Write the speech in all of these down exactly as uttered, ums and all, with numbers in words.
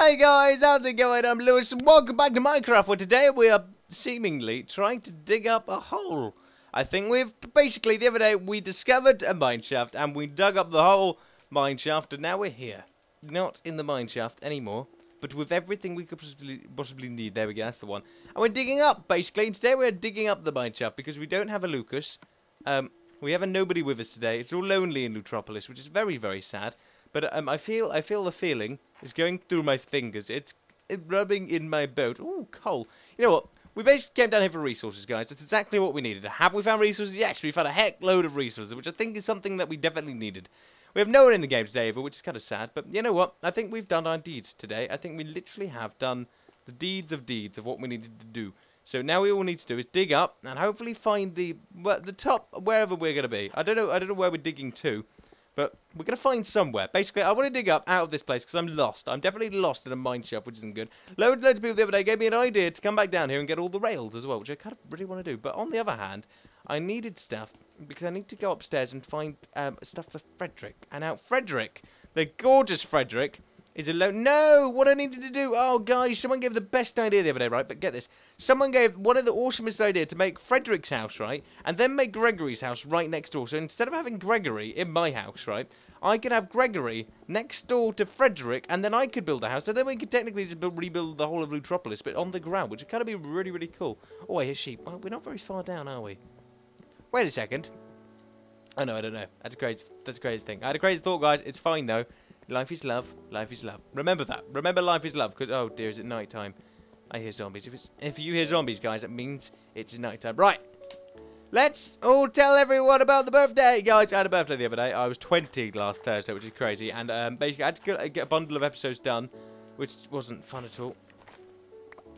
Hey guys, how's it going? I'm Lewis. Welcome back to Minecraft, where today we are seemingly trying to dig up a hole. I think we've... Basically, the other day we discovered a mineshaft, and we dug up the whole mineshaft, and now we're here. Not in the mineshaft anymore, but with everything we could possibly, possibly need. There we go, that's the one. And we're digging up, basically. And today we're digging up the mineshaft, because we don't have a Lucas. Um, we have a nobody with us today. It's all lonely in Lewtropolis, which is very, very sad. But um, I feel I feel the feeling is going through my fingers. It's rubbing in my boat. Ooh, coal. You know what? We basically came down here for resources, guys. That's exactly what we needed. Have we found resources? Yes, we found a heck load of resources, which I think is something that we definitely needed. We have no one in the game today, which is kind of sad. But you know what? I think we've done our deeds today. I think we literally have done the deeds of deeds of what we needed to do. So now we all need to do is dig up and hopefully find the well, the top, wherever we're going to be. I don't know. I don't know where we're digging to. But we're going to find somewhere. Basically, I want to dig up out of this place because I'm lost. I'm definitely lost in a mineshaft, which isn't good. Loads and loads of people the other day gave me an idea to come back down here and get all the rails as well, which I kind of really want to do. But on the other hand, I needed stuff because I need to go upstairs and find um, stuff for Frederick. And now Frederick, the gorgeous Frederick, is alone. No! What I needed to do... Oh, guys, someone gave the best idea the other day, right? But get this. Someone gave one of the awesomest ideas to make Frederick's house, right? And then make Gregory's house right next door. So instead of having Gregory in my house, right? I could have Gregory next door to Frederick, and then I could build a house. So then we could technically just build, rebuild the whole of Lewtropolis, but on the ground, which would kind of be really, really cool. Oh, I hear sheep. Well, we're not very far down, are we? Wait a second. I know, I don't know. That's a crazy, that's a crazy thing. I had a crazy thought, guys. It's fine, though. Life is love. Life is love. Remember that. Remember life is love. Because, oh dear, is it night time? I hear zombies. If, it's, if you hear zombies, guys, it means it's night time. Right. Let's all tell everyone about the birthday. Guys, I had a birthday the other day. I was twenty last Thursday, which is crazy. And um, basically, I had to go, get a bundle of episodes done, which wasn't fun at all.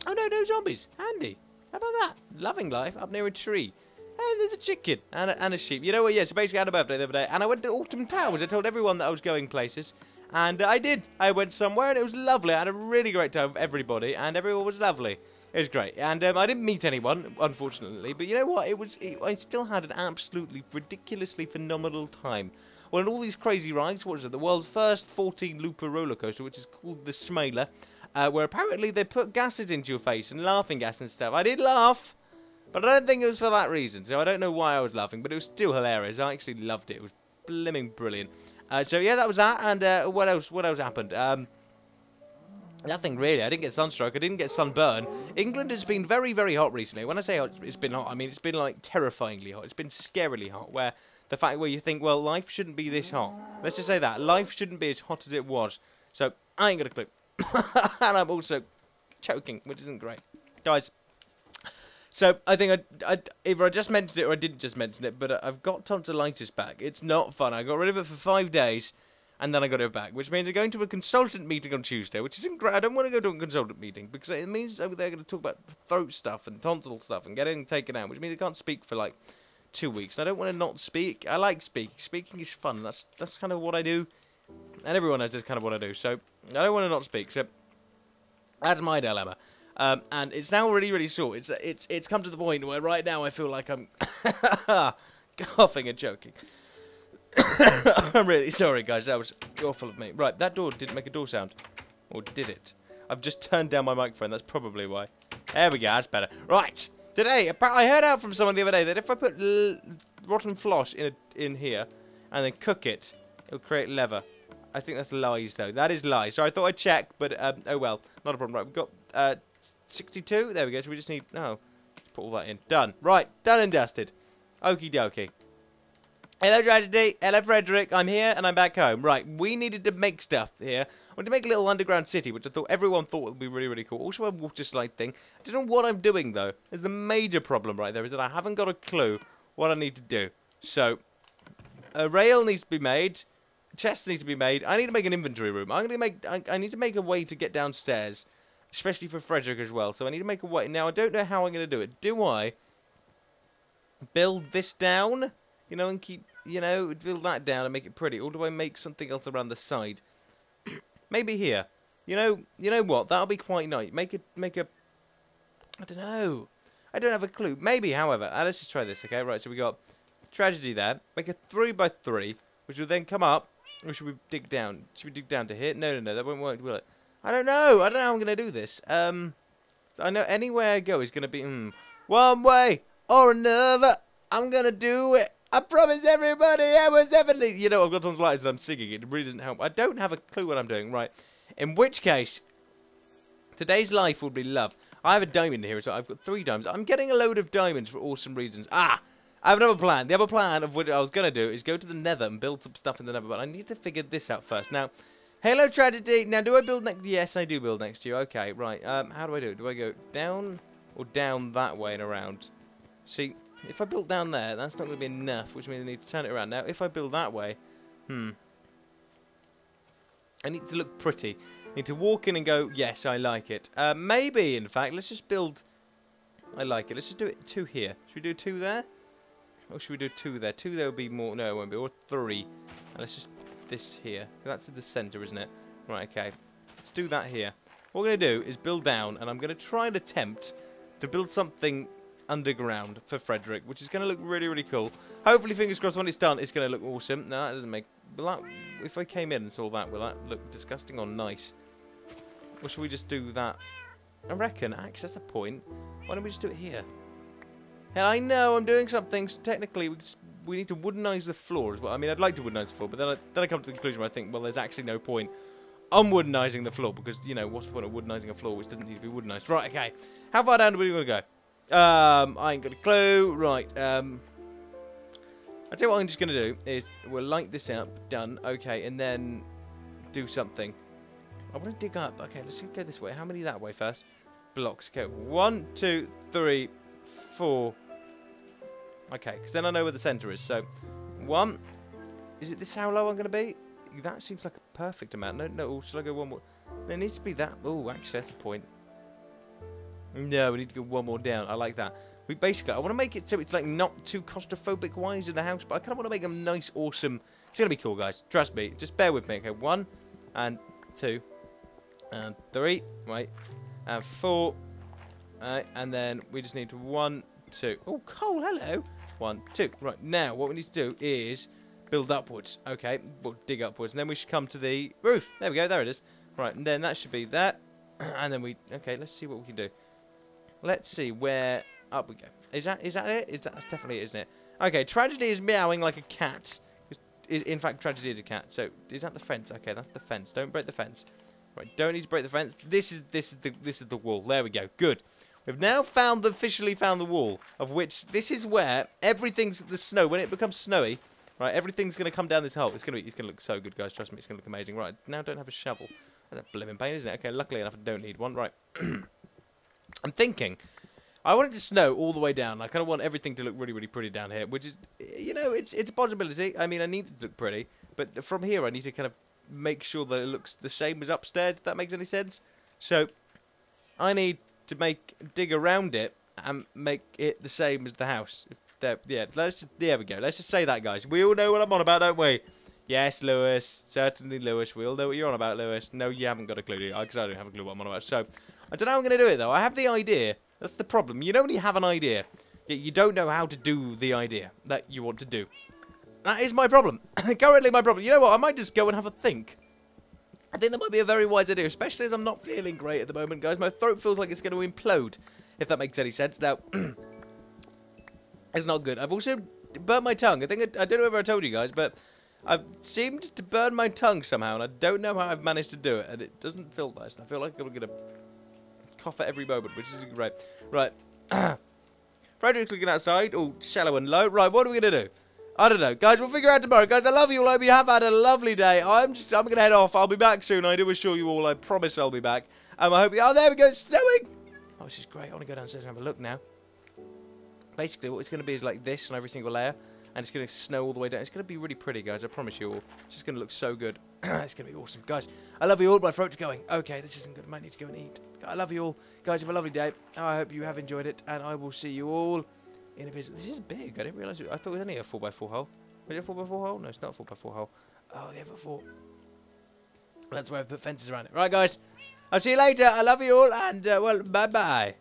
Oh, no, no zombies. Handy. How about that? Loving life up near a tree. And there's a chicken and a, and a sheep. You know what? Yeah, so basically, I had a birthday the other day. And I went to Autumn Towers. I told everyone that I was going places. And uh, I did. I went somewhere and it was lovely. I had a really great time with everybody and everyone was lovely. It was great. And um, I didn't meet anyone, unfortunately. But you know what? It was. It, I still had an absolutely ridiculously phenomenal time. Well, in all these crazy rides, what is it? The world's first fourteen looper roller coaster, which is called the Schmailer, uh, where apparently they put gases into your face and laughing gas and stuff. I did laugh. But I don't think it was for that reason. So I don't know why I was laughing, but it was still hilarious. I actually loved it. It was blimming brilliant. Uh, so yeah, that was that, and uh, what else? What else happened? Um, nothing really. I didn't get sunstroke. I didn't get sunburn. England has been very, very hot recently. When I say hot, it's been hot, I mean it's been like terrifyingly hot. It's been scarily hot. Where the fact where you think, well, life shouldn't be this hot. Let's just say that life shouldn't be as hot as it was. So I ain't got a clue, and I'm also choking, which isn't great, guys. So, I think I, I, either I just mentioned it or I didn't just mention it, but I've got tonsillitis back. It's not fun. I got rid of it for five days, and then I got it back, which means I'm going to a consultant meeting on Tuesday, which isn't great. I don't want to go to a consultant meeting, because it means they're going to talk about throat stuff and tonsil stuff and getting taken out, which means I can't speak for, like, two weeks. I don't want to not speak. I like speaking. Speaking is fun. That's, that's kind of what I do, and everyone knows that's kind of what I do, so I don't want to not speak, so that's my dilemma. Um, and it's now really, really short. It's it's it's come to the point where right now I feel like I'm coughing and joking. I'm really sorry, guys. That was awful of me. Right, that door didn't make a door sound. Or did it? I've just turned down my microphone. That's probably why. There we go. That's better. Right. Today, I heard out from someone the other day that if I put l rotten floss in, a, in here and then cook it, it'll create leather. I think that's lies, though. That is lies. So I thought I'd check, but um, oh well. Not a problem. Right, we've got... Uh, sixty-two. There we go. So we just need... No. Put all that in. Done. Right. Done and dusted. Okie dokie. Hello, Tragedy. Hello, Frederick. I'm here and I'm back home. Right. We needed to make stuff here. I wanted to make a little underground city, which I thought everyone thought would be really, really cool. Also, a water slide thing. I don't know what I'm doing, though. There's the major problem right there, is that I haven't got a clue what I need to do. So, a rail needs to be made. Chests need to be made. I need to make an inventory room. I'm going to make... I, I need to make a way to get downstairs. Especially for Frederick as well. So I need to make a way. Now, I don't know how I'm going to do it. Do I build this down? You know, and keep, you know, build that down and make it pretty. Or do I make something else around the side? Maybe here. You know, you know what? That'll be quite nice. Make a, make a, I don't know. I don't have a clue. Maybe, however. Ah, let's just try this, okay? Right, so we got Tragedy there. Make a three by three, which will then come up. Or should we dig down? Should we dig down to here? No, no, no. That won't work, will it? I don't know. I don't know how I'm going to do this. Um, so I know anywhere I go is going to be mm, one way or another. I'm going to do it. I promise everybody I was definitely... You know, I've got tons of lights and I'm singing. It really doesn't help. I don't have a clue what I'm doing. Right. In which case, today's life would be love. I have a diamond here. So I've got three diamonds. I'm getting a load of diamonds for awesome reasons. Ah! I have another plan. The other plan of what I was going to do is go to the nether and build some stuff in the nether. But I need to figure this out first. Now, Halo Tragedy. Now, do I build next? Yes, I do build next to you. Okay, right. Um, how do I do it? Do I go down or down that way and around? See, if I build down there, that's not going to be enough, which means I need to turn it around. Now, if I build that way, hmm. I need to look pretty. I need to walk in and go, yes, I like it. Uh, maybe, in fact, let's just build. I like it. Let's just do it two here. Should we do two there? Or should we do two there? Two there will be more. No, it won't be. Or three. And let's just... this here. That's in the centre, isn't it? Right, okay. Let's do that here. What we're going to do is build down, and I'm going to try and attempt to build something underground for Frederick, which is going to look really, really cool. Hopefully, fingers crossed, when it's done, it's going to look awesome. No, that doesn't make... Will that... If I came in and saw that, will that look disgusting or nice? Or should we just do that? I reckon, actually, that's a point. Why don't we just do it here? And I know I'm doing something, so technically we, just, we need to woodenize the floor as well. I mean, I'd like to woodenize the floor, but then I, then I come to the conclusion where I think, well, there's actually no point on woodenize the floor because, you know, what's the point of woodenize a floor which doesn't need to be woodenize? Right, okay. How far down do we want to go? Um, I ain't got a clue. Right. Um, I'll tell you what I'm just going to do is we'll light this up. Done. Okay, and then do something. I want to dig up. Okay, let's go this way. How many that way first? Blocks. Okay, one, two, three, four. Okay, because then I know where the centre is. So, one. Is it this how low I'm going to be? That seems like a perfect amount. No, no. Should I go one more? There needs to be that. Oh, actually, that's a point. No, we need to go one more down. I like that. We basically, I want to make it so it's like not too claustrophobic wise in the house, but I kind of want to make them nice, awesome. It's going to be cool, guys. Trust me. Just bear with me. Okay, one, and two, and three, right, and four, right, and then we just need one, two. Oh, coal. Hello. One, two. Right, now what we need to do is build upwards. Okay, we'll dig upwards, and then we should come to the roof. There we go, there it is. Right, and then that should be that. And then we, okay, let's see what we can do. Let's see where, up we go. Is that, is that it? Is that, that's definitely it, isn't it? Okay, Tragedy is meowing like a cat. Is, in fact, Tragedy is a cat. So, is that the fence? Okay, that's the fence. Don't break the fence. Right, don't need to break the fence. This is, this is the, this is the wall. There we go, good. We've now found, officially found the wall, of which this is where everything's, the snow, when it becomes snowy, right, everything's going to come down this hole. It's going to it's gonna look so good, guys, trust me, it's going to look amazing. Right, now I don't have a shovel. That's a blimmin' pain, isn't it? Okay, luckily enough, I don't need one. Right, I'm thinking, I want it to snow all the way down. I kind of want everything to look really, really pretty down here, which is, you know, it's, it's a possibility. I mean, I need it to look pretty, but from here I need to kind of make sure that it looks the same as upstairs, if that makes any sense. So, I need... to make dig around it and make it the same as the house. If there, yeah, let's just, there we go. Let's just say that, guys. We all know what I'm on about, don't we? Yes, Lewis. Certainly, Lewis. We all know what you're on about, Lewis. No, you haven't got a clue, do you? Because I don't have a clue what I'm on about. So, I don't know how I'm going to do it, though. I have the idea. That's the problem. You know when you have an idea, yet you don't know how to do the idea that you want to do. That is my problem. Currently, my problem. You know what? I might just go and have a think. I think that might be a very wise idea, especially as I'm not feeling great at the moment, guys. My throat feels like it's going to implode, if that makes any sense. Now, it's not good. I've also burnt my tongue. I think I, I don't know if I told you guys, but I've seemed to burn my tongue somehow, and I don't know how I've managed to do it, and it doesn't feel nice. I feel like I'm going to cough at every moment, which isn't great. Right. Frederick's looking outside, all shallow and low. Right, what are we going to do? I don't know. Guys, we'll figure out tomorrow. Guys, I love you all. I hope you have had a lovely day. I'm just, I'm going to head off. I'll be back soon. I do assure you all. I promise I'll be back. Um, I hope you... Oh, there we go. Snowing. Oh, this is great. I want to go downstairs and have a look now. Basically, what it's going to be is like this on every single layer. And it's going to snow all the way down. It's going to be really pretty, guys. I promise you all. It's just going to look so good. It's going to be awesome. Guys, I love you all. My throat's going. Okay, this isn't good. I might need to go and eat. I love you all. Guys, have a lovely day. I hope you have enjoyed it. And I will see you all. In a business. This is big. I didn't realise it. I thought it was only a four by four hole. Was it a four by four hole? No, it's not a four by four hole. Oh, they have a four. That's where I put fences around it. Right, guys. I'll see you later. I love you all. And, uh, well, bye-bye.